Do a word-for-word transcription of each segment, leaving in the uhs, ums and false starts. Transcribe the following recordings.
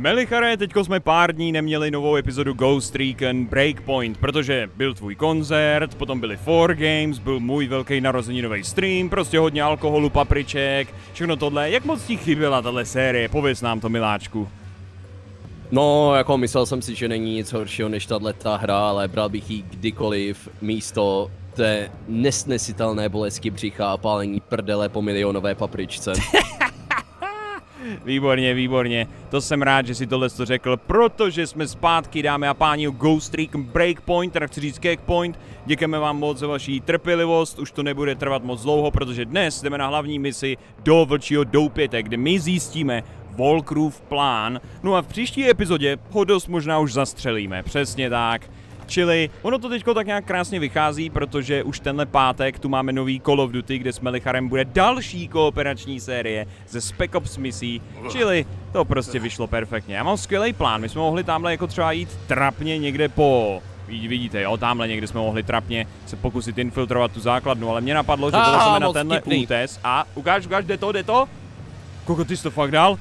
Melichare, teďko jsme pár dní neměli novou epizodu Ghost Recon Breakpoint, protože byl tvůj koncert, potom byly Four Games, byl můj velký narozeninový stream, prostě hodně alkoholu, papriček, všechno tohle. Jak moc ti chyběla tahle série? Pověz nám to, miláčku. No, jako myslel jsem si, že není nic horšího než tato hra, ale bral bych ji kdykoliv místo té nesnesitelné bolesti břicha a pálení prdele po milionové papričce. Výborně, výborně. To jsem rád, že si tohle to řekl, protože jsme zpátky, dámy a páni, u Ghost Recon Breakpoint, tak chci říct Cakepoint. Děkujeme vám moc za vaši trpělivost, už to nebude trvat moc dlouho, protože dnes jdeme na hlavní misi do Vlčího doupěte, kde my zjistíme Walkerův plán. No a v příští epizodě ho dost možná už zastřelíme, přesně tak. Čili ono to teďko tak nějak krásně vychází, protože už tenhle pátek tu máme nový Call of Duty, kde s Melicharem bude další kooperační série ze Spec Ops misí, čili to prostě vyšlo perfektně. Já mám skvělý plán, my jsme mohli tamhle jako třeba jít trapně někde po... Vidíte, jo, tamhle někde jsme mohli trapně se pokusit infiltrovat tu základnu, ale mě napadlo, že jsme na tenhle útes a ukáž, ukáž, jde to, jde to? Koko, ty jsi to fakt dal?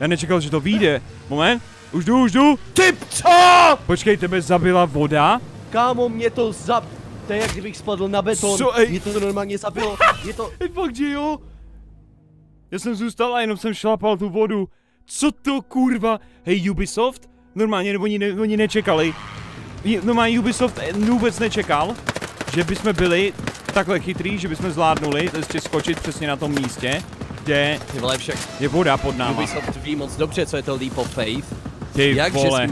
Já nečekal, že to vyjde. Moment. Už jdu, už jdu! Typ, co? Počkej, tebe zabila voda? Kámo, mě to zab... To je jak kdybych spadl na beton. Co? Mě to normálně zabilo. Je to... Fakt, že jo? Já jsem zůstal a jenom jsem šlapal tu vodu. Co to, kurva? Hej, Ubisoft? Normálně oni, ne, oni nečekali. Normálně Ubisoft vůbec nečekal, že bychom byli takhle chytrý, že bychom zvládnuli ještě skočit přesně na tom místě, kde je voda pod náma. Ubisoft ví moc dobře, co je to Leap of Faith. Ty vole,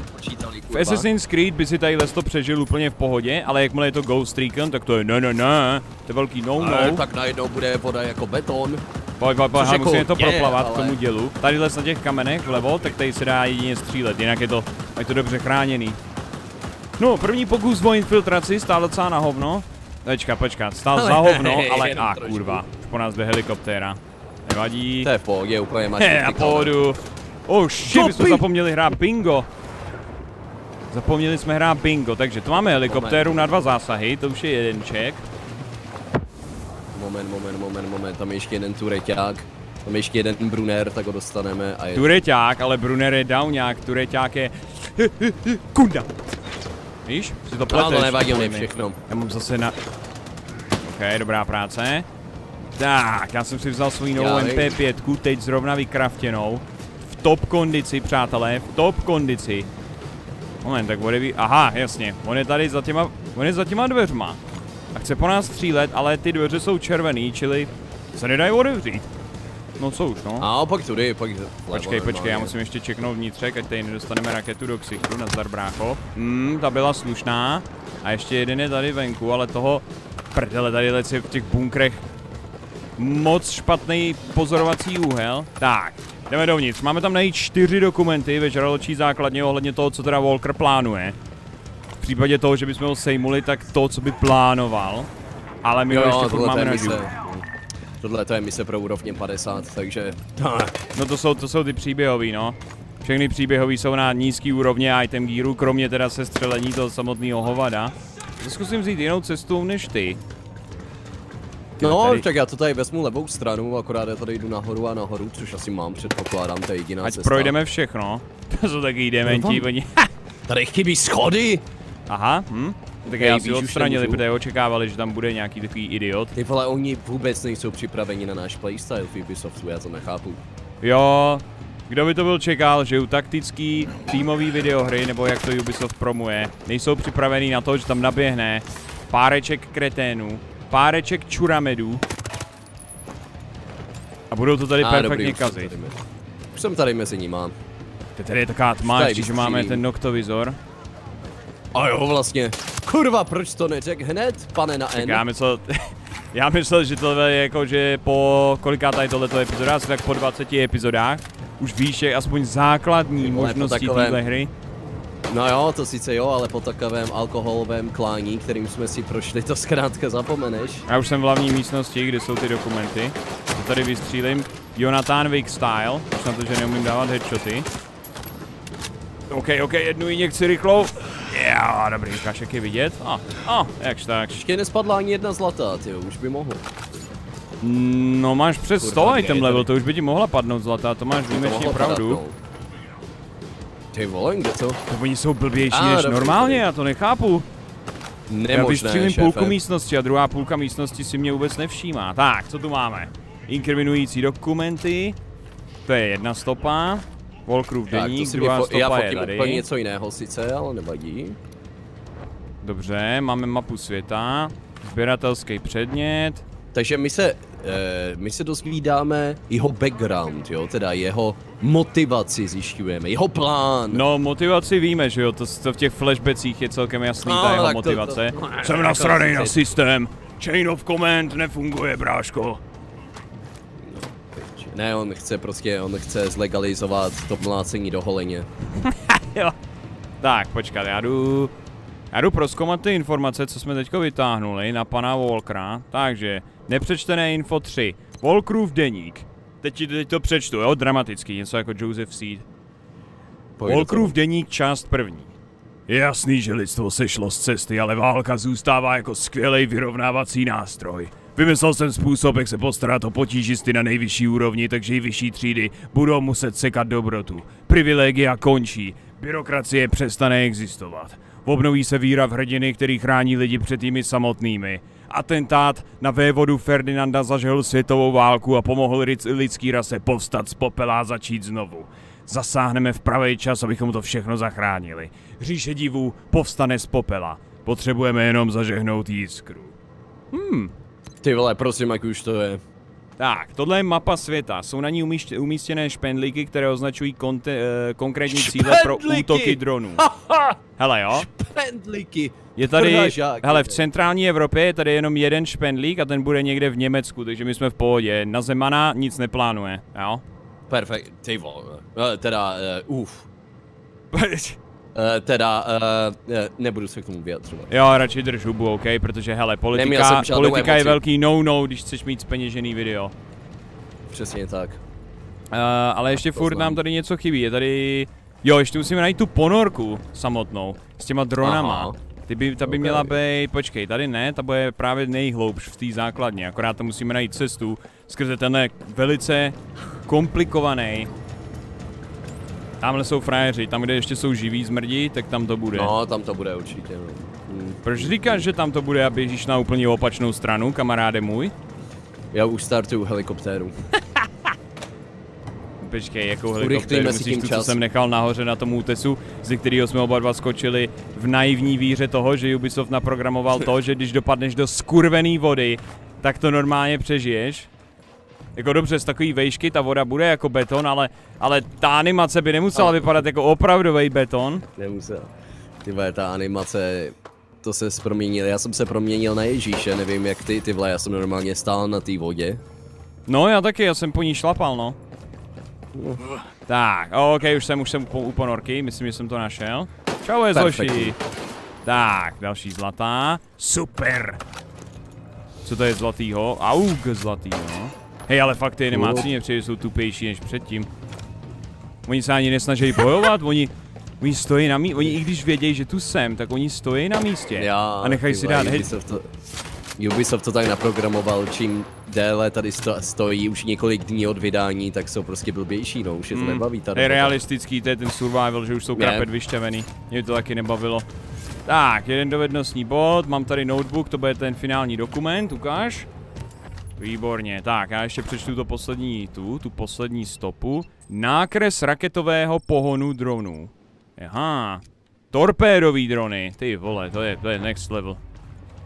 v Assassin's Creed by si tady lesto přežil úplně v pohodě, ale jakmile je to Ghost Recon, tak to je ne, ne, ne, to je velký no, no. Ale tak najednou bude voda jako beton. Pojď, pojď, pojď, musíme to proplavat k tomu dělu. Tady les na těch kamenech vlevo, tak tady se dá jedině střílet, jinak je to, je to dobře chráněný. No, první pokus o infiltraci stál docela na hovno. Počkat, počkat, stál za hovno, ale a kurva, už po nás jde helikoptéra. Nevadí. To je v pohodě, úplně máš na pohodu. Oh shit, my jsme zapomněli hrát bingo. Zapomněli jsme hrát bingo, takže tu máme helikoptéru moment. Na dva zásahy, to už je jeden check. Moment, moment, moment, moment, tam je ještě jeden tureťák. Tam je ještě jeden Brunner, tak ho dostaneme a je... Tureťák, ale Brunner je downňák, tureťák je... Kunda! Víš, si to pleteš. No, to nevadí, mě všechno. Já mám zase na... Ok, dobrá práce. Tak, já jsem si vzal svou novou M P pět, teď zrovna vykraftěnou. Top kondici, přátelé, v top kondici. Moment, tak bude být... Aha, jasně, on je tady za těma, on je za těma dveřma. A chce po nás střílet, ale ty dveře jsou červený, čili se nedají odevřít. No co už, no. A pak tudy, pak... Počkej, počkej, já musím ještě čeknout vnitřek, ať tady nedostaneme raketu do ksichtu, nazdar brácho. Hmm, ta byla slušná. A ještě jeden je tady venku, ale toho... Prdele, tady lec je v těch bunkrech moc špatný pozorovací úhel. Tak. Jdeme dovnitř, máme tam najít čtyři dokumenty ve žraločí základně ohledně toho, co teda Walker plánuje. V případě toho, že bychom ho sejmuli, tak to, co by plánoval. Ale my jo, ho ještě furt máme na život. Tohle to je mise pro úrovně padesát, takže... No to jsou, to jsou ty příběhový, no. Všechny příběhový jsou na nízký úrovně item gearu, kromě teda sestřelení toho samotného hovada. Zkusím vzít jinou cestu než ty. No, tady. Tak já to tady vezmu levou stranu, akorát já tady jdu nahoru a nahoru, což asi mám, předpokládám, to je jediná cesta. Ať projdeme všechno, to jsou taky dementi, oni... Tady chybí schody! Aha, hm, tak já si odstranili, protože očekávali, že tam bude nějaký takový idiot. Ty vole, oni vůbec nejsou připraveni na náš playstyle v Ubisoftu, já to nechápu. Jo, kdo by to byl čekal, že u taktický týmový videohry, nebo jak to Ubisoft promuje, nejsou připraveni na to, že tam naběhne páreček kreténů. Páreček čuramedů. A budou to tady ah, perfektně kazit. Už, už jsem tady mezi nima. Teď tady je taková tma, že máme ten noktovizor. A jo, vlastně. Kurva, proč to neřek hned, pane na N? Tak já myslel, já myslel, že tohle je jako, že po koliká tady tohleto epizoda, asi tak po dvaceti epizodách, už víš, je aspoň základní možnosti téhle hry. No jo, to sice jo, ale po takovém alkoholovém klání, kterým jsme si prošli, to zkrátka zapomeneš. Já už jsem v hlavní místnosti, kde jsou ty dokumenty. To tady vystřílím. Jonathan Wick style, už na to, že neumím dávat headshoty. OK, OK, jednu injekci rychlou. Jo, dobrý, kašek je vidět. A, a, jakž tak. Ještě nespadla ani jedna zlatá, tyjo, už by mohl. No máš přes sto item level, to už by ti mohla padnout zlatá, to máš výjimečně pravdu. Padnout. Ty vole, kde co? To oni jsou blbější a, než dobře, normálně, já to nechápu. Nemožné, já vystřílím půlku místnosti a druhá půlka místnosti si mě vůbec nevšímá. Tak, co tu máme? Inkriminující dokumenty. To je jedna stopa. Volkrův deník, druhá stopa já je tady. Úplně něco jiného sice, ale nevadí. Dobře, máme mapu světa. Sběratelský předmět. Takže my se, eh, my se dozvídáme jeho background, jo, teda jeho motivaci zjišťujeme, jeho plán. No, motivaci víme, že jo, to, to v těch flashbacích je celkem jasný, no, ta jeho motivace. To, to, to, jsem nasranej na systém, chain of command nefunguje, bráško. Ne, on chce prostě, on chce zlegalizovat to mlácení do holeně. Jo. Tak, počkat, já jdu... Já jdu prozkoumat ty informace, co jsme teďko vytáhnuli na pana Walkera. Takže, nepřečtené info tři. Walkerův deník. Teď, teď to přečtu, jo, dramatický, něco jako Joseph Seed. Walkerův deník, část první. Je jasný, že lidstvo sešlo z cesty, ale válka zůstává jako skvělej vyrovnávací nástroj. Vymyslel jsem způsob, jak se postarat o potížisty na nejvyšší úrovni, takže i vyšší třídy budou muset sekat dobrotu. Privilegia končí, byrokracie přestane existovat. Obnoví se víra v hrdiny, který chrání lidi před nimi samotnými. Atentát na vévodu Ferdinanda zažil světovou válku a pomohl lidský rase povstat z popela a začít znovu. Zasáhneme v pravý čas, abychom to všechno zachránili. Říše divů povstane z popela. Potřebujeme jenom zažehnout jiskru. Hmm. Ty vole, prosím, jak už to je. Tak, tohle je mapa světa. Jsou na ní umístěné špendlíky, které označují konkrétní cíle pro útoky dronů. Hele jo. Špendlíky. Je tady, hele, v centrální Evropě je tady jenom jeden špendlík a ten bude někde v Německu, takže my jsme v pohodě. Na Zemana nic neplánuje, jo? Perfekt, ty vole. Teda, uh, uf. Uh, teda, uh, nebudu se k tomu vyjadřovat. Jo, radši drž hubu, OK, protože hele, politika, politika je velký no-no, když chceš mít zpeněžený video. Přesně tak. Uh, ale ještě to furt znám. Nám tady něco chybí, je tady... Jo, ještě musíme najít tu ponorku samotnou, s těma dronama. Aha. Ty by, ta by okay. Měla být, počkej, tady ne, ta bude právě nejhloubš v té základně, akorát tam musíme najít cestu skrze tenhle velice komplikovaný. Tamhle jsou frajeři, tam kde ještě jsou živí zmrdí, tak tam to bude. No, tam to bude určitě. No. Hmm. Proč říkáš, že tam to bude a běžíš na úplně opačnou stranu, kamaráde můj? Já už startuju helikoptéru. Počkej, jakou helikoptéru? Myslíš tu, co jsem nechal nahoře na tom útesu, ze kterého jsme oba dva skočili v naivní víře toho, že Ubisoft naprogramoval to, že když dopadneš do skurvený vody, tak to normálně přežiješ? Jako dobře, z takový vejšky ta voda bude jako beton, ale, ale ta animace by nemusela vypadat jako opravdový beton. Nemusela. Tyhle, ta animace, to se proměnil. Já jsem se proměnil na Ježíše, nevím jak ty, tyhle, já jsem normálně stál na té vodě. No já taky, já jsem po ní šlapal, no. Uh. Tak, ok, už jsem, už jsem u ponorky, myslím, že jsem to našel. Čau, Zoši. Tak, další zlatá. Super. Co to je zlatýho? Auk zlatýho. Hej, ale fakt ty animáci mě přijde, jsou tupější než předtím. Oni se ani nesnaží bojovat, oni, oni stojí na místě, oni i když vědějí, že tu jsem, tak oni stojí na místě já, a nechají si dát Ubisoft to, Ubisoft to tak naprogramoval, čím déle tady sto, stojí už několik dní od vydání, tak jsou prostě blbější, no už je to mm. nebaví tady. Je realistický, to je ten survival, že už jsou krapet vyštěvený, mě to taky nebavilo. Tak, jeden dovednostní bod, mám tady notebook, to bude ten finální dokument, ukáž. Výborně, tak já ještě přečtu to poslední tu, tu poslední stopu. Nákres raketového pohonu dronů. Aha, torpédový drony, ty vole, to je, to je next level.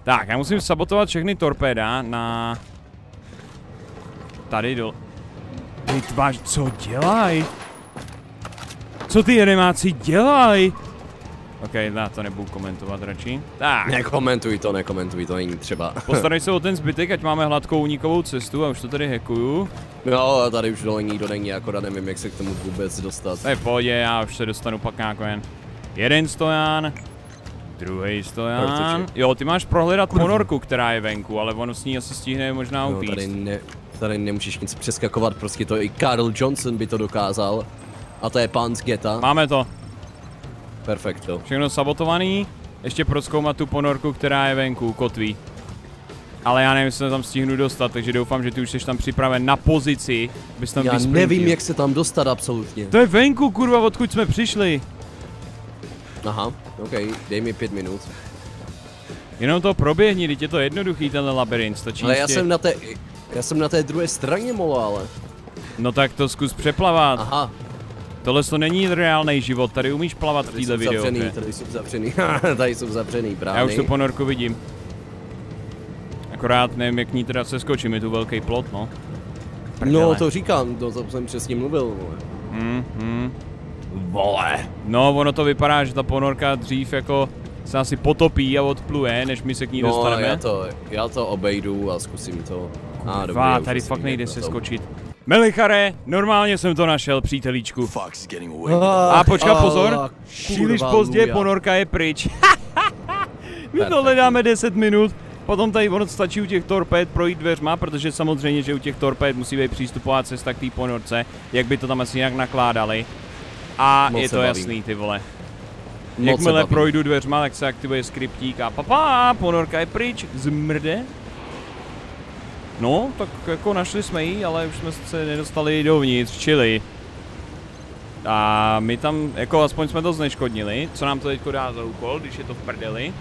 Tak, já musím sabotovat všechny torpéda na... Tady dole. Ty tvář, co dělaj? Co ty animáci dělaj? OK, já to nebudu komentovat radši. Tak. Nekomentuj to, nekomentuj to, není třeba. Postarej se o ten zbytek, ať máme hladkou únikovou cestu a už to tady hackuju. No, a tady už dole nikdo není, akorát nevím, jak se k tomu vůbec dostat. To je v pohodě, já už se dostanu pak nějak jen. Jeden stojan, druhý stojan. Jo, ty máš prohledat ponorku, která je venku, ale ono s ní asi stihne možná upíst. No, tady, ne, tady nemůžeš nic přeskakovat, prostě to i Carl Johnson by to dokázal. A to je pán z Geta. Máme to. Perfekto. Všechno sabotovaný, ještě prozkoumat tu ponorku, která je venku, kotví. Ale já nevím, jestli se tam stihnu dostat, takže doufám, že ty už jsi tam připraven na pozici, bys tam vysprintil. Já nevím, jak se tam dostat absolutně. To je venku, kurva, odkud jsme přišli. Aha, ok, dej mi pět minut. Jenom to proběhni, teď je to jednoduchý tenhle labirint, stačí. Ale já tě... jsem na té, já jsem na té druhé straně, molo, ale. No tak to zkus přeplavat. Aha. Tohle to není reálný život, tady umíš plavat v této videu. Zavřený, tady jsou zavřený, tady jsou zavřený brány. Já už tu ponorku vidím. Akorát nevím, jak ní teda seskočím, je tu velký plot, no. Prdele. No to říkám, to jsem přesně mluvil, vole. Mm, mm. Vole. No ono to vypadá, že ta ponorka dřív jako se asi potopí a odpluje, než my se k ní no, dostaneme. No já to, já to obejdu a zkusím to. A ah, tady fakt nejde seskočit. Melichare, normálně jsem to našel, přítelíčku. A počka, pozor, příliš pozdě, ponorka je pryč. My to hledáme deset minut, potom tady ono stačí u těch torpéd projít dveřma, protože samozřejmě, že u těch torpéd musí být přístupová cesta k té ponorce, jak by to tam asi nějak nakládali. A je to jasný, ty vole. Jakmile projdu dveřma, tak se aktivuje skriptík a papá, ponorka je pryč, zmrde. No, tak jako našli jsme ji, ale už jsme se nedostali dovnitř, čili. A my tam, jako aspoň jsme to zneškodnili, co nám to teďko dá za úkol, když je to v prdeli.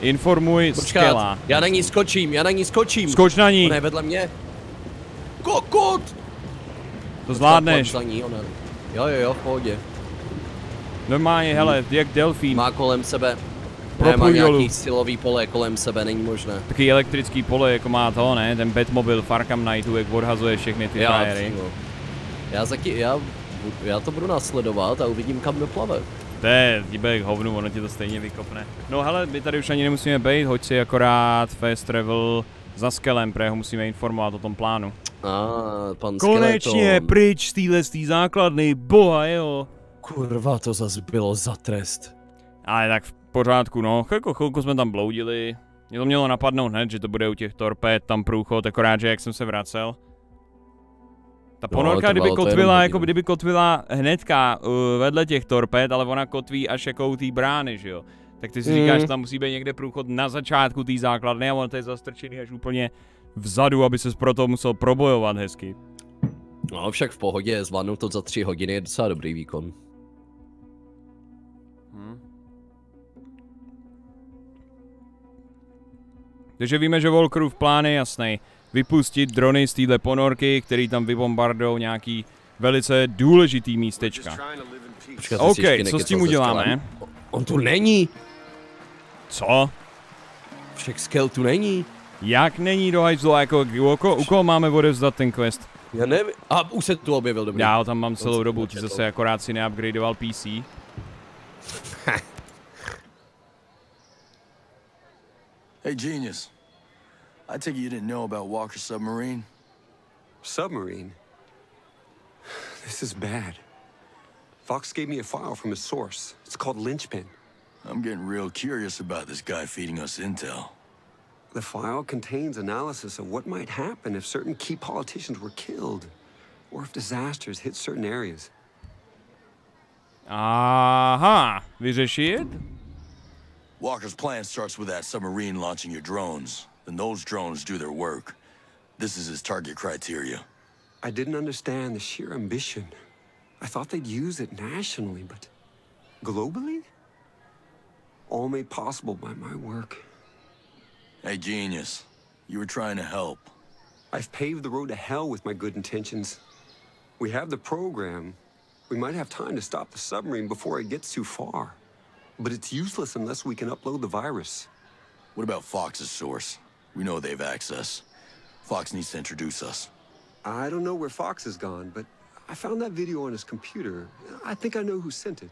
Informuj Skella. Já na ní skočím, já na ní skočím. Skoč na ní. Ona je vedle mě. Kokot! To zvládneš. Ní, ona... Jo, jo, jo, v pohodě. Normálně, hmm. hele, jak delfín. Má kolem sebe. Nemá nějaký silový pole kolem sebe, není možné. Taky elektrický pole, jako má to, ne? Ten Batmobil Farkam Knightu, jak odhazuje všechny ty frajery. Já, já, já to budu následovat a uvidím, kam doplave. To je díbek hovnu, ono ti to stejně vykopne. No hele, my tady už ani nemusíme být, hoď si akorát fast travel za Skellem, protože ho musíme informovat o tom plánu. Ah, pan konečně, to... pryč z téhle základny, boha jeho. Kurva, to zas bylo za trest. Ale tak v pořádku, no, chvilku, chvilku jsme tam bloudili. Mě to mělo napadnout hned, že to bude u těch torpéd, tam průchod, akorát, že jak jsem se vracel. Ta ponorka, no, kdyby kotvila, jako kdyby kotvila hnedka uh, vedle těch torpéd, ale ona kotví až jako u té brány, že jo. Tak ty si mm. říkáš, že tam musí být někde průchod na začátku té základny a on to je zastrčený až úplně vzadu, aby ses proto musel probojovat hezky. No, však v pohodě, zvládnout to za tři hodiny je docela dobrý výkon. Takže víme, že Walkerův plán je jasný. Vypustit drony z téhle ponorky, který tam vybombardujou nějaký velice důležitý místečka. Počkat, OK, co s tím uděláme? On, on tu není. Co? Však Skell tu není. Jak není, dohajzlo, jako u koho máme odevzdat ten quest? Já nevím, a už se tu objevil, dobrý. Já ho tam mám celou dobu, ty zase akorát si neupgradeoval P C. Hey genius, I take it you didn't know about Walker's submarine? Submarine? This is bad. Fox gave me a file from a source. It's called Lynchpin. I'm getting real curious about this guy feeding us intel. The file contains analysis of what might happen if certain key politicians were killed, or if disasters hit certain areas. Aha, vyřešit? Walker's plan starts with that submarine launching your drones. Then those drones do their work. This is his target criteria. I didn't understand the sheer ambition. I thought they'd use it nationally, but globally? All made possible by my work. Hey, genius. You were trying to help. I've paved the road to hell with my good intentions. We have the program. We might have time to stop the submarine before it gets too far. But it's useless unless we can upload the virus. What about Fox's source? We know they've access. Fox needs to introduce us. I don't know where Fox has gone, but I found that video on his computer. I think I know who sent it.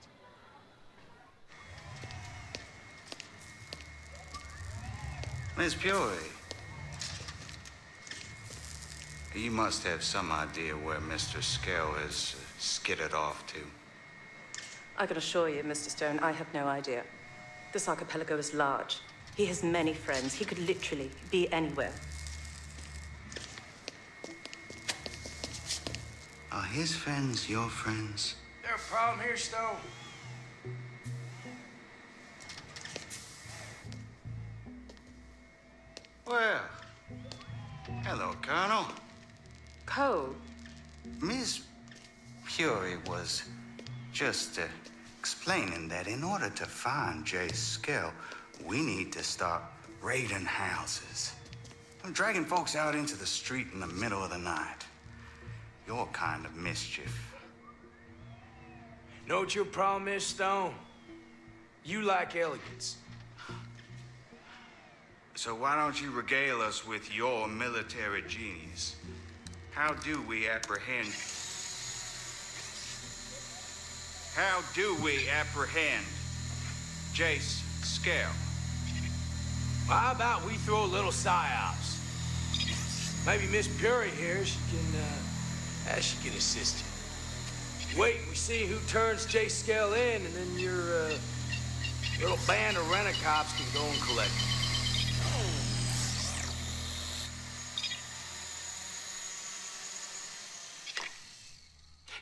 Miss Puri, you must have some idea where Mister Skell has skidded off to. I can assure you, Mister Stone, I have no idea. This archipelago is large. He has many friends. He could literally be anywhere. Are his friends your friends? There a problem here, Stone? Well, hello, Colonel. Cole. Miss Puri was just a explaining that in order to find Jace Skell, we need to start raiding houses. I'm dragging folks out into the street in the middle of the night. Your kind of mischief. Know what your problem is, Stone? You like elegance. So why don't you regale us with your military genius? How do we apprehend... How do we apprehend Jace Skell? Well, how about we throw a little psyops? Maybe Miss Puri here, she can, uh, she can assist you. Wait, we see who turns Jace Skell in, and then your, uh, little band of rent-a-cops can go and collect it.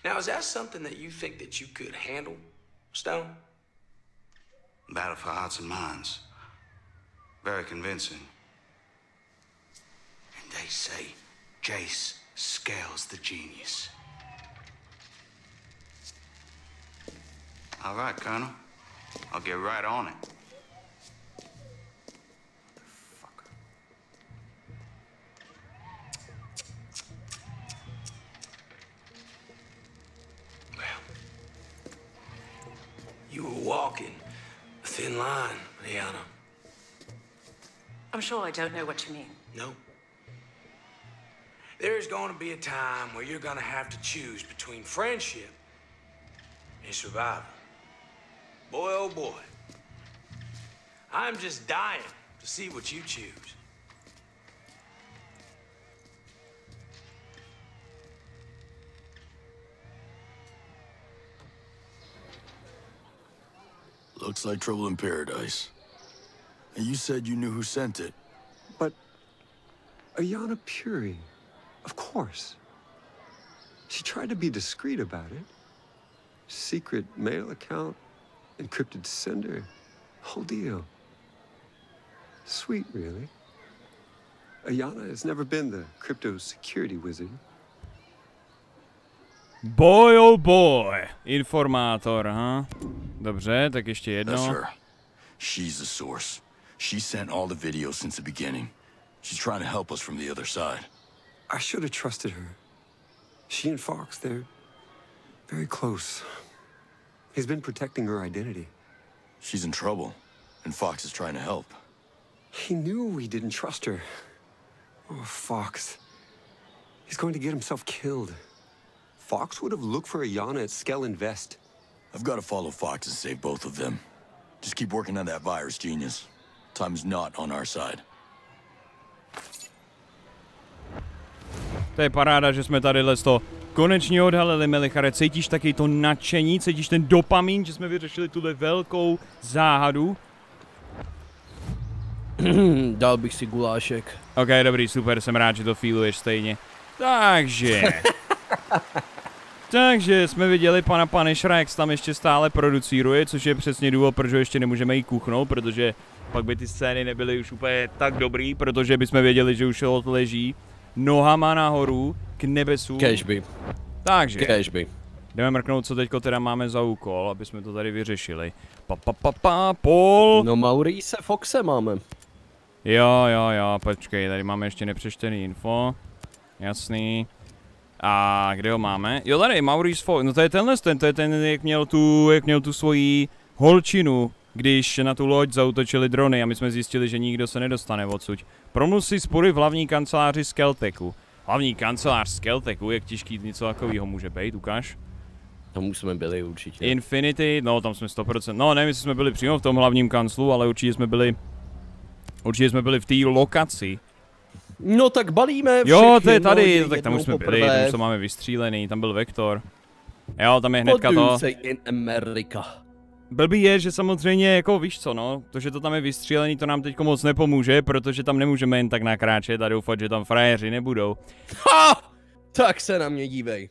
Now, is that something that you think that you could handle, Stone? Battle for hearts and minds. Very convincing. And they say Jace Skell's the genius. All right, Colonel. I'll get right on it. You were walking a thin line, Ayana. I'm sure I don't know what you mean. No. There's going to be a time where you're going to have to choose between friendship and survival. Boy, oh boy. I'm just dying to see what you choose. Looks like trouble in paradise. And you said you knew who sent it. But... Ayana Puri. Of course. She tried to be discreet about it. Secret mail account, encrypted sender, whole deal. Sweet, really. Ayana has never been the crypto security wizard. Boy, oh boy. Informátor, huh? Dobře, tak ještě jedno. That's her. She's the source. She sent all the videos since the beginning. She's trying to help us from the other side. I should have trusted her. She and Fox, they're very close. He's been protecting her identity. She's in trouble, and Fox is trying to help. He knew we didn't trust her. Oh, Fox. He's going to get himself killed. Fox would have looked for Ayana at Skell Invest. I've got to follow Fox and save both of them. Just keep working on that virus, genius. Time's not on our side. To je paráda, že jsme tady leto konečně odhalili, Melichare. Cítíš taky to nadšení? Cítíš ten dopamin, že jsme vyřešili tuhle velkou záhadu? Dal bych si gulášek. OK, dobrý, super, jsem rád, že to feeluješ stejně. Takže... Takže jsme viděli pana Punishera, jak tam ještě stále producíruje, což je přesně důvod, proč ho ještě nemůžeme jí kuchnout, protože pak by ty scény nebyly už úplně tak dobrý, protože bychom věděli, že už leží nohama nahoru k nebesu. Cashby. Takže Cashby. Jdeme mrknout, co teďko teda máme za úkol, aby jsme to tady vyřešili. Pa, pa, pa, pa, pol. No Maurice Foxe máme. Jo, jo, jo, počkej, tady máme ještě nepřečtený info. Jasný. A kde ho máme? Jo, tady Maurice Fox, no to je tenhle ten, to je ten, jak měl tu, jak měl tu svoji holčinu, když na tu loď zaútočili drony a my jsme zjistili, že nikdo se nedostane odsud. Promluv si spory v hlavní kanceláři Skelteku. Hlavní kancelář Skelteku, jak těžký něco takového může být, ukáž? Tam už jsme byli určitě. Infinity, no tam jsme sto procent, no nevím, jestli jsme byli přímo v tom hlavním kanclu, ale určitě jsme byli, určitě jsme byli v té lokaci. No tak balíme všechny. Jo, to je tady, no, tak tam už jsme poprvé. Byli, tam co máme vystřílený, tam byl Vektor. Jo, tam je hnedka to. In America. Blbý je, že samozřejmě, jako víš co no, to, že to tam je vystřílený, to nám teď moc nepomůže, protože tam nemůžeme jen tak nakráčet a doufat, že tam frajeři nebudou. Ha! Tak se na mě dívej.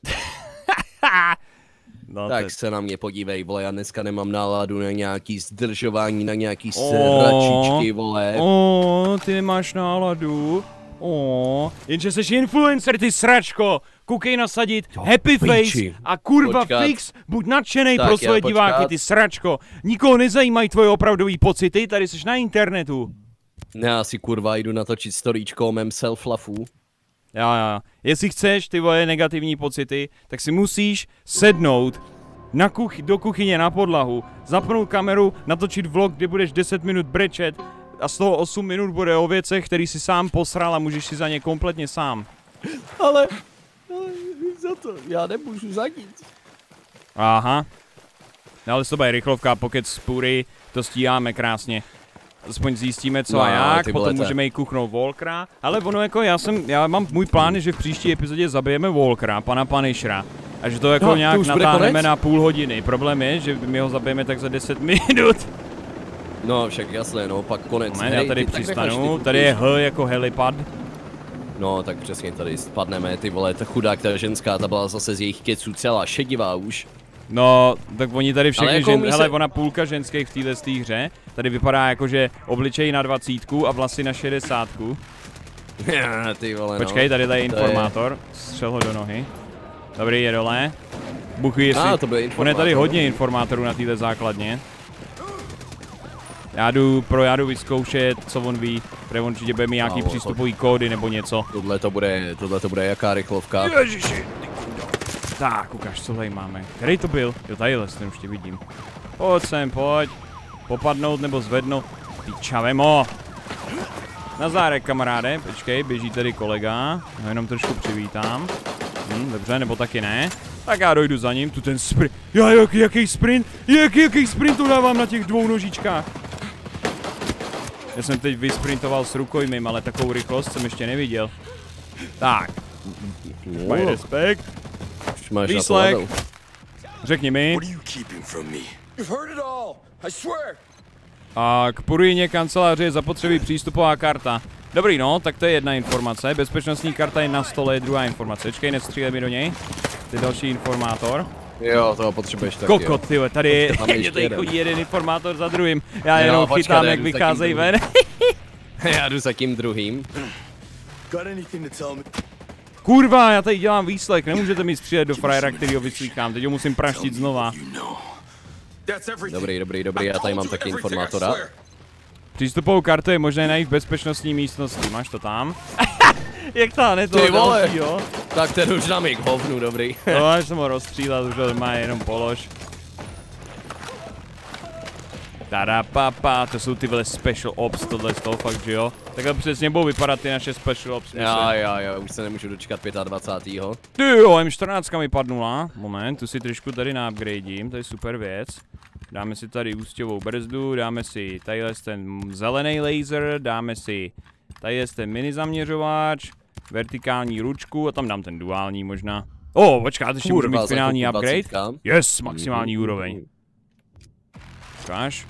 No, tak te... se na mě podívej, vole, já dneska nemám náladu na nějaký zdržování, na nějaký sračičky, vole. O, ty nemáš náladu. Oooo, jenže seš influencer, ty sračko! Koukej nasadit, jo, happy píči. Face a kurva počkat. Fix, buď nadšenej tak pro svoje diváky, ty sračko! Nikoho nezajímají tvoje opravdový pocity, tady seš na internetu. Ne, já si kurva jdu natočit storíčko o mém self-lafu. Já, já, jestli chceš ty voje negativní pocity, tak si musíš sednout na kuchy, do kuchyně na podlahu, zapnout kameru, natočit vlog, kde budeš deset minut brečet a z toho osm minut bude o věcech, který si sám posral a můžeš si za ně kompletně sám. Ale, ale za to, já nemůžu za nic. Aha. Ale s tobou je rychlovka, pokud z Puri, to stíháme krásně. Aspoň zjistíme co no, a jak, potom můžeme jí kuchnout Walkera, ale ono jako já jsem, já mám můj plán, je, že v příští epizodě zabijeme Walkera, pana Punishera. A že to jako no, nějak to natáhneme na půl hodiny, problém je, že my ho zabijeme tak za deset minut. No však jasné, no pak konec. No, hej, já tady přistanu, tady je H jako helipad. No tak přesně tady spadneme, ty vole, ta chudák, ta ženská, ta byla zase z jejich keců celá šedivá už. No, tak oni tady všechny, jako žen... se... hele, ona půlka ženských v této hře, tady vypadá jako, že obličej na dvacítku a vlasy na šedesátku. Ja, ty vole, počkej, tady, tady je informátor, střel ho do nohy. Dobrý, je dole. Buchy, jestli... ah, to byl informátor. On je tady hodně informátorů na této základně. Já jdu, pro já jdu vyzkoušet, co on ví, protože on určitě bude mít nějaký no, přístupový kódy nebo něco. Tohle to bude, tohle to bude jaká rychlovka. Ježiši. Tak, ukáž, co tady máme. Který to byl? Jo, tadyhle, ten už tě vidím. Pojď sem, pojď. Popadnout nebo zvednout. Ty čavemo. Na zárek, kamaráde. Počkej, běží tady kolega. No, jenom trošku přivítám. Hm, dobře, nebo taky ne. Tak já dojdu za ním, tu ten sprint. Já, jak, jaký sprint? Jak, jaký sprint tu dávám na těch dvou nožičkách? Já jsem teď vysprintoval s rukojmím, ale takovou rychlost jsem ještě neviděl. Tak. Můj respekt. Výslech. Řekni mi. A k Purině kanceláři je zapotřebí přístupová karta. Dobrý no, tak to je jedna informace. Bezpečnostní karta je na stole, je druhá informace. Čekej, nestřílej mi do něj. Ty další informátor. Jo, toho potřebuješ taky. Kokot, tyhle, tady je, mě tady chodí jeden informátor za druhým. Já jenom jo, počkat, chytám, jak vycházejí ven. Já jdu za tím druhým. Kurva, já tady dělám výslech, nemůžete mi střílet do frajera, který ho vyslýchám, teď ho musím praštit znova. Dobrý, dobrý, dobrý, já tady mám taky informátora. Přístupovou kartu je možné najít v bezpečnostní místnosti, máš to tam? Jak to, ne to další, jo? Tak ten už nám je k hovnu, dobrý. No, až jsem ho rozstřílel, už ho má jenom polož. Tada papa, to jsou ty vole special ops, tohle z toho fakt, že jo? Takhle přesně budou vypadat ty naše special ops. Já, já, já, už se nemůžu dočkat dvacátého pátého. Ty jo, M čtrnáct mi padnula. Moment, tu si trošku tady naupgradím, to je super věc. Dáme si tady ústěvou brzdu, dáme si tadyhle ten zelený laser, dáme si tadyhle ten mini zaměřováč, vertikální ručku a tam dám ten duální možná. O, počkáte, ještě můžu mít finální upgrade? Yes, maximální úroveň. Počkáš?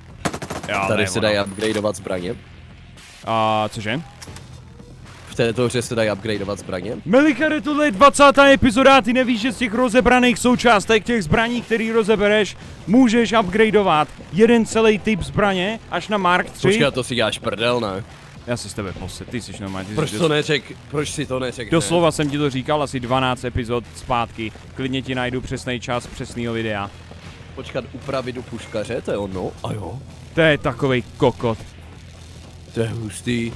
Já, tady ne, se dají upgradeovat zbraně. A cože? V této hře se dají upgradeovat zbraně. Melichare, tohle je dvacátá epizoda, ty nevíš, že z těch rozebraných součástek, těch zbraní, který rozebereš, můžeš upgradeovat jeden celý typ zbraně až na Mark tři. Počkej, to si děláš prdel, ne? Já si s tebe posed, ty jsi normální. Ty proč jsi to neřek, proč si to neřek? Doslova ne? Jsem ti to říkal asi dvanáct epizod zpátky, klidně ti najdu přesný čas přesného videa. Počkat, upravit do puškaře, to je ono, a jo. To je takovej kokot. To je hustý.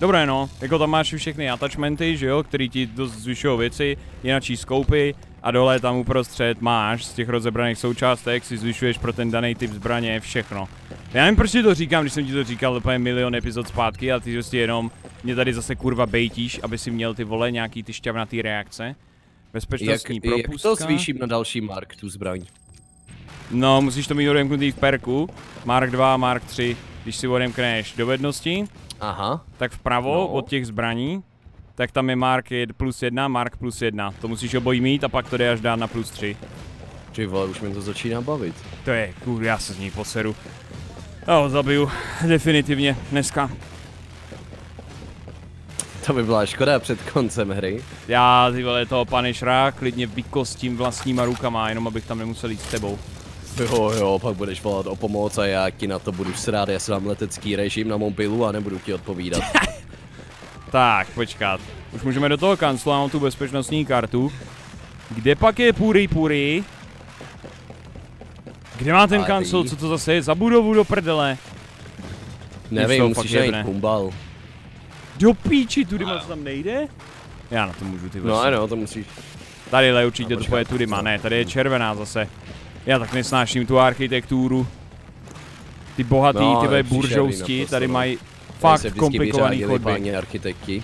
Dobré no, jako tam máš všechny attachmenty, že jo, který ti dost zvyšují věci, jináčí skoupy a dole tam uprostřed máš z těch rozebraných součástek, si zvyšuješ pro ten daný typ zbraně, všechno. Já nevím, proč ti to říkám, když jsem ti to říkal úplně milion epizod zpátky a ty prostě jenom mě tady zase kurva bejtíš, aby si měl ty vole nějaký ty šťavnatý reakce. Bezpečnostní jak, propustka. Jak to zvýším na další Mark, tu zbraň? No, musíš to mít odemknutý v perku. Mark dva, Mark tři. Když si odemkneš dovednosti, aha. Tak vpravo no. Od těch zbraní, tak tam je Mark plus jedna, Mark plus jedna. To musíš obojí mít a pak to jde až dát na plus tři. Ty vole, už mi to začíná bavit. To je, kur, já se z ní poseru. Já ho zabiju, definitivně, dneska. To by byla škoda před koncem hry. Já ty vole toho Punishera klidně vykostím vlastníma rukama, jenom abych tam nemusel jít s tebou. Jo jo, pak budeš volat o pomoc a já ti na to budu srát, já si dám letecký režim na mobilu a nebudu ti odpovídat. Tak, počkat. Už můžeme do toho kanclu, mám tu bezpečnostní kartu. Kde pak je Puri Puri? Kde má ten kancel? Co to zase je za budovu do prdele? Nevím, musíš jít kumbal. Do píči, tudy moc tam nejde? Já na to můžu, ty vlastně. No ano, to musíš. Tadyhle určitě to poje tudy, má ne, tady je červená zase. Já tak nesnáším tu architekturu. Ty bohatý, no, ty buržousti, tady mají fakt komplikovaný chodby. Architekti.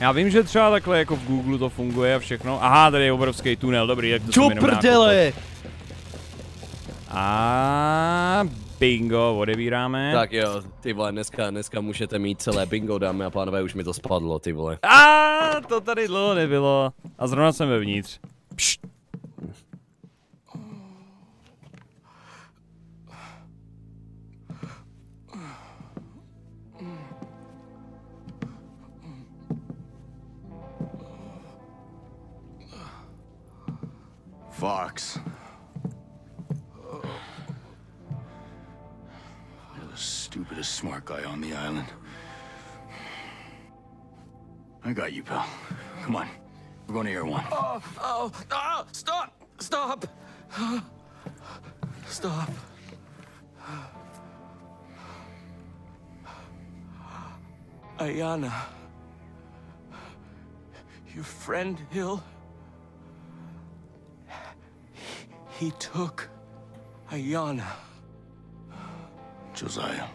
Já vím, že třeba takhle jako v Google to funguje a všechno. Aha, tady je obrovský tunel, dobrý, tak to jsem jenom prdele! A bingo, odebíráme. Tak jo, ty vole, dneska, dneska můžete mít celé bingo, dámy a pánové, už mi to spadlo, ty vole. A to tady dlouho nebylo. A zrovna jsem vevnitř. Pšt. Fox. You're the stupidest smart guy on the island. I got you, pal. Come on. We're going to Air One. Oh, oh, oh, stop! Stop! Stop. Ayana. Your friend, Hill? He took Ayana. Josiah.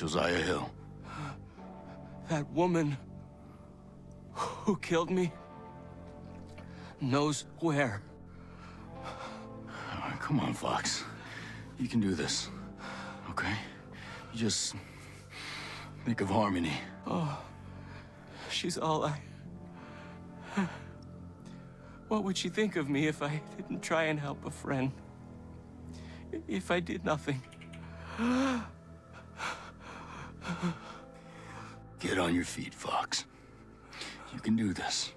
Josiah Hill. That woman who killed me knows where. All right, come on, Fox. You can do this, okay? You just think of Harmony. Oh, she's all I... What would she think of me if I didn't try and help a friend? If I did nothing? Get on your feet, Fox. You can do this.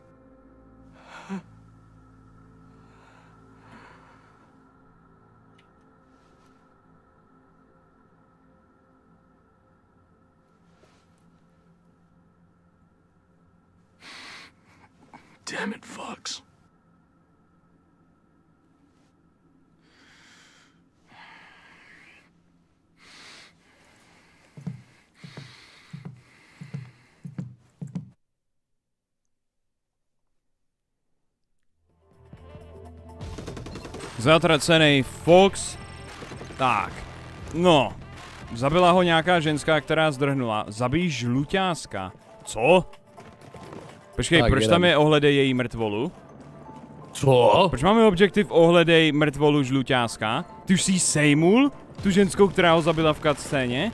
Damn it, Fox. Zatracený Fox. Tak. No. Zabila ho nějaká ženská, která zdrhnula. Zabijí žluťáska. Co? Počkej, tak, proč jdem. Tam je ohledej její mrtvolu? Co? Proč máme objektiv ohledej mrtvolu žluťáska? Ty už jsi sejmul? Tu ženskou, která ho zabila v cutscéně?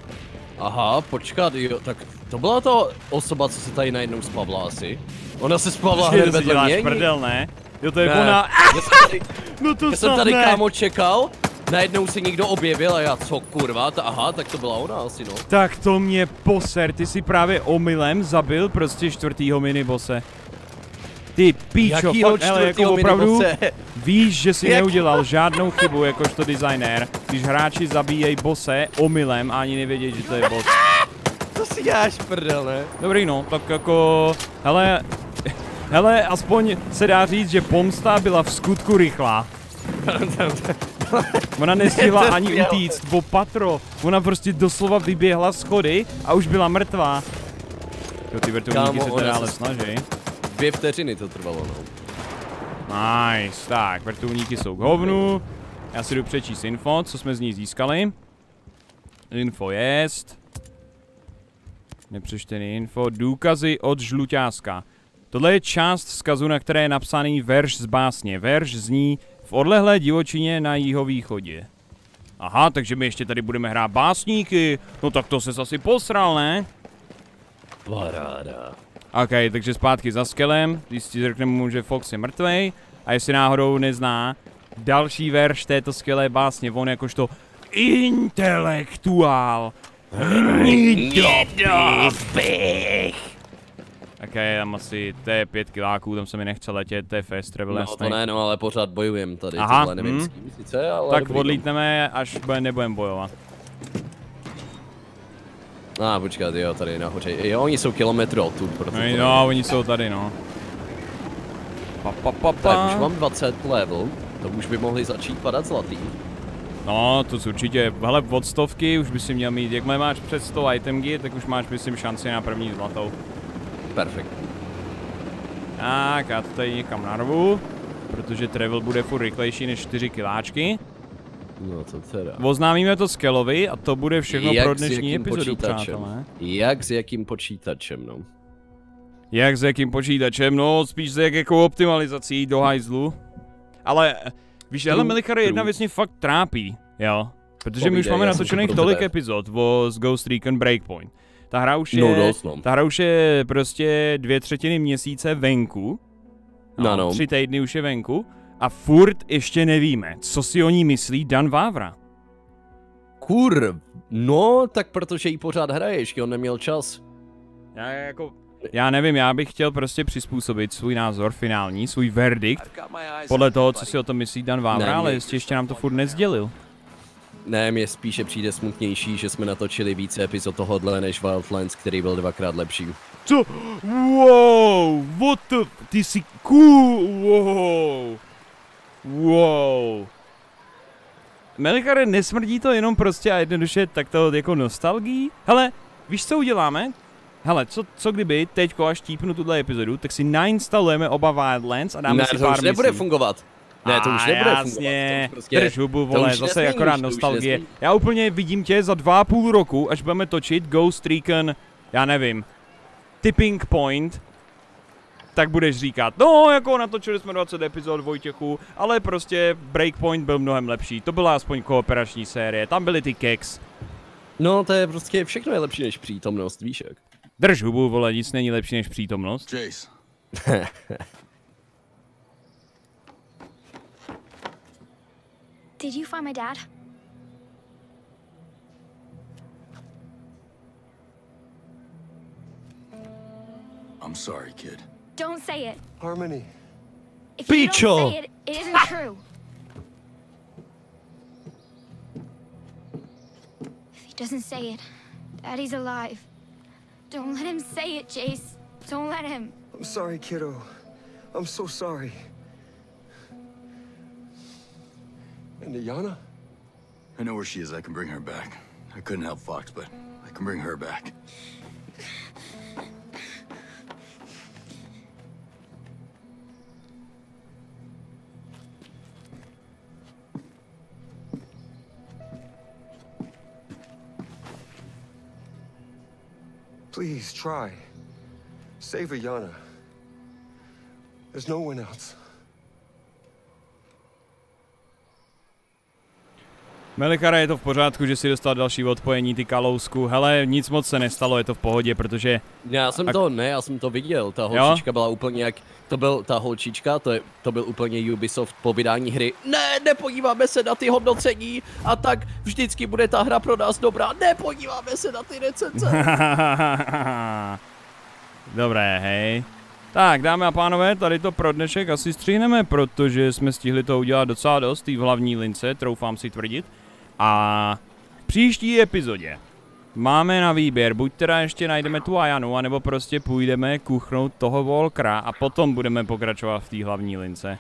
Aha, počkat, jo, tak to byla ta osoba, co se tady najednou spavla asi. Ona se spavla hned vedle mě? Prdel, ne? Jo, to je ona. No to já jsem tady ne. Kámo čekal, najednou si někdo objevil a já co kurva, ta, aha, tak to byla ona asi no. Tak to mě poser, ty si právě omylem zabil prostě čtvrtýho minibose. Ty píčo, fakt, hele, jako opravdu víš, že si jak? Neudělal žádnou chybu jakožto designér, když hráči zabíjejí bose omylem a ani nevědějí, že to je boss. Co si děláš prdel, ne? Dobrý no, tak jako, hele. Hele, aspoň se dá říct, že pomsta byla v skutku rychlá. Ona nestihla ani utíct po patro. Ona prostě doslova vyběhla schody a už byla mrtvá. Jo, ty vrtulníky se teda ale snaží. Dvě vteřiny to trvalo, no. Nice, tak, vrtulníky jsou k hovnu. Já si jdu přečíst info, co jsme z ní získali. Info jest. Nepřečtený info, důkazy od žluťáska. Tohle je část vzkazu, na které je napsaný verš z básně. Verš zní v odlehlé divočině na jihovýchodě. Aha, takže my ještě tady budeme hrát básníky. No tak to ses asi posral, ne? Paráda. Ok, takže zpátky za Skellem. Jistě řekneme mu, že Fox je mrtvej. A jestli náhodou nezná další verš této skvělé básně. On jakožto intelektuál. Nedopich. Ok, tam asi, to je pět kiláků, tam se mi nechce letět, to je fast travel. No to ne, no ale pořád bojujem tady, aha, tohle nevím hmm. s kým sice, ale tak odlítneme, až nebudeme bojovat. A ah, počkat, jo, tady nahoře. Jo, oni jsou kilometr odtud, protože. No, oni jsou tady, no. Pa, pa, pa, pa. Tak už mám dvacet level, to už by mohli začít padat zlatý. No, to určitě, hele, od stovky už by si měl mít, jakmile máš před sto item gear, tak už máš, myslím, šanci na první zlatou. Perfekt. Tak, já to tady někam narvu, protože travel bude furt rychlejší než čtyři kiláčky. No to teda. Oznámíme to Skellovi a to bude všechno jak pro dnešní epizodu, přátelé. Jak s jakým počítačem, no? Jak s jakým počítačem, no, spíš s jakou optimalizací do hajzlu. Ale, víš, ale Melichare, jedna věc mě fakt trápí, jo? Protože Povídej, my už máme natočených tolik epizod o Ghost Recon Breakpoint. Ta hra už je, no, dost, no. Ta hra už je prostě dvě třetiny měsíce venku. No, no, no. Tři týdny už je venku. A furt ještě nevíme, co si o ní myslí Dan Vávra. Kur, no, tak protože jí pořád hraje, ještě on neměl čas. Já jako... Já nevím, já bych chtěl prostě přizpůsobit svůj názor finální, svůj verdikt, podle toho, co si o tom myslí Dan Vávra, ale ještě ještě nám to furt nezdělil. Ne, mě spíše přijde smutnější, že jsme natočili více epizod tohohle než Wildlands, který byl dvakrát lepší. Co? Wow, what the... Ty jsi cool, wow. Wow. Melichare, nesmrdí to jenom prostě a jednoduše tak to jako nostalgii? Hele, víš, co uděláme? Hele, co, co kdyby teďko, až típnu tuhle epizodu, tak si nainstalujeme oba Wildlands a dáme ne, si pár Ne, to už nebude fungovat. Ne, to už nebude jasně, fungovat. To už prostě... Drž hubu, vole, zase nesmí, akorát nostalgie. Já úplně vidím tě za dva a půl roku, až budeme točit Ghost Recon, já nevím, Tipping Point. Tak budeš říkat, no jako natočili jsme dvacet epizod, Vojtěchu, ale prostě Breakpoint byl mnohem lepší, to byla aspoň kooperační série, tam byly ty keks. No to je prostě, všechno je lepší než přítomnost, víš jak. Drž hubu, vole, nic není lepší než přítomnost. Jace. Did you find my dad? I'm sorry, kid. Don't say it. Harmony. If you don't say it, it isn't ah. true. If he doesn't say it, Daddy's alive. Don't let him say it, Jace. Don't let him. I'm sorry, kiddo. I'm so sorry. And Ayana? I know where she is. I can bring her back. I couldn't help Fox, but I can bring her back. Please try. Save Ayana. There's no one else. Melichare, je to v pořádku, že si dostal další odpojení, ty kalousku. Hele, nic moc se nestalo, je to v pohodě, protože... Já jsem Ak... to, ne, já jsem to viděl, ta holčička jo? byla úplně jak... To byl ta holčička, to, je, to byl úplně Ubisoft po vydání hry. Ne, nepodíváme se na ty hodnocení a tak vždycky bude ta hra pro nás dobrá. Nepodíváme se na ty recenze. Dobré, hej. Tak, dámy a pánové, tady to pro dnešek asi stříhneme, protože jsme stihli to udělat docela dost, tý v hlavní lince, troufám si tvrdit. A v příští epizodě máme na výběr, buď teda ještě najdeme tu Ayanu, anebo prostě půjdeme kuchnout toho Walkera a potom budeme pokračovat v té hlavní lince.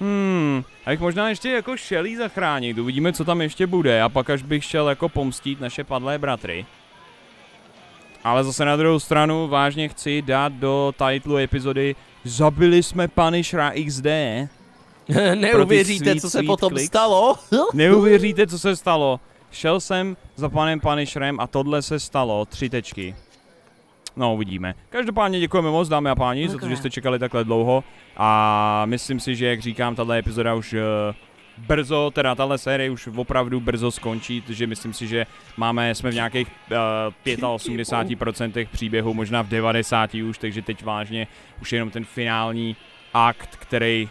Hmm, abych možná ještě jako šel jí zachránit, uvidíme, co tam ještě bude a pak až bych šel jako pomstít naše padlé bratry. Ale zase na druhou stranu vážně chci dát do titlu epizody Zabili jsme Punishera iks dé. Neuvěříte, sweet, co se potom clicks. stalo? Neuvěříte, co se stalo. Šel jsem za panem Punisherem a tohle se stalo. Tři tečky. No, uvidíme. Každopádně děkujeme moc, dámy a páni, okay. za to, že jste čekali takhle dlouho. A myslím si, že, jak říkám, tato epizoda už uh, brzo, teda tahle série už opravdu brzo skončí, takže myslím si, že máme, jsme v nějakých uh, osmdesáti pěti procentech příběhu, možná v devadesáti už, takže teď vážně už jenom ten finální akt, který...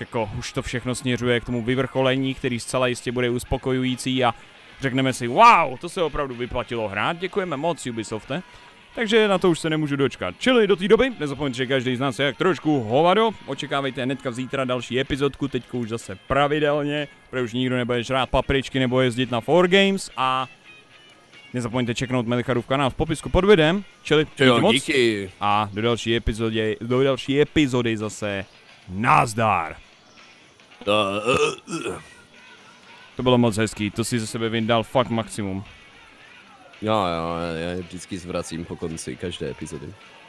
Jako, už to všechno směřuje k tomu vyvrcholení, který zcela jistě bude uspokojující a řekneme si, wow, to se opravdu vyplatilo hrát, děkujeme moc Ubisofte, takže na to už se nemůžu dočkat. Čili do té doby, nezapomeňte, že každý z nás je jak trošku hovado, očekávejte hnedka zítra další epizodku, teď už zase pravidelně, protože už nikdo nebude žrát papričky nebo jezdit na four games a Nezapomeňte checknout Melicharu v kanál v popisku pod videem, čili jo, moc. Díky. A do další epizody, do další epizody zase nazdar. To bylo moc hezký, to si ze sebe vyndal fakt maximum. Jo, jo, já vždycky zvracím po konci každé epizody.